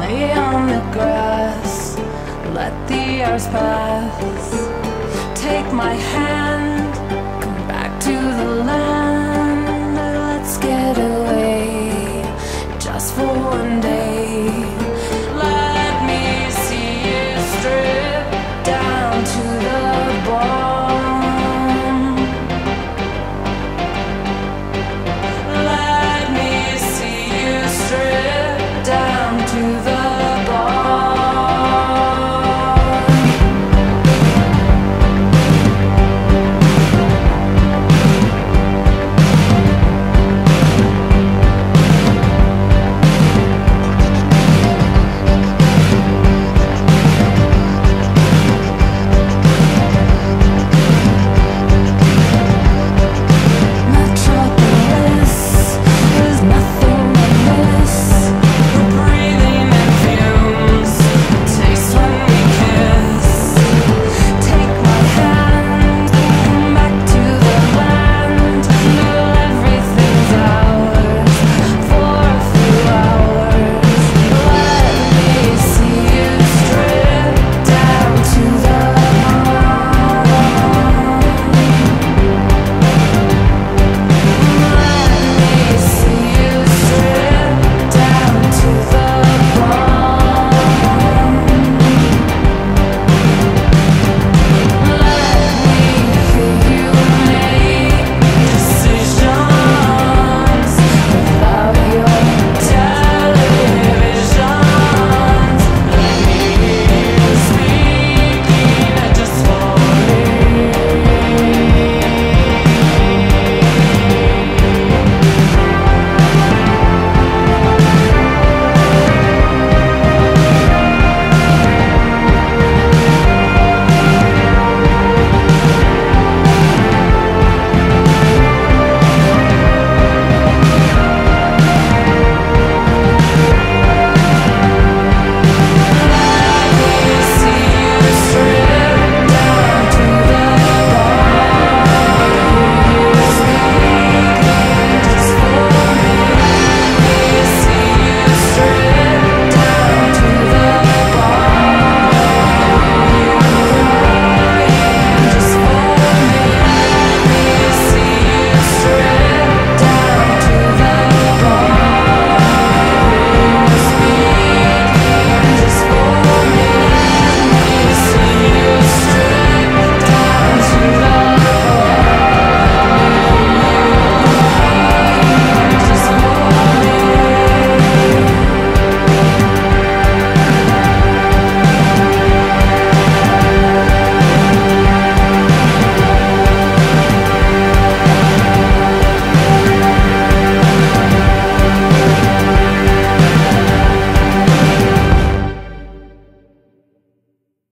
lay on the grass, let the hours pass. Take my hand, come back to the land. Let's get away just for one day.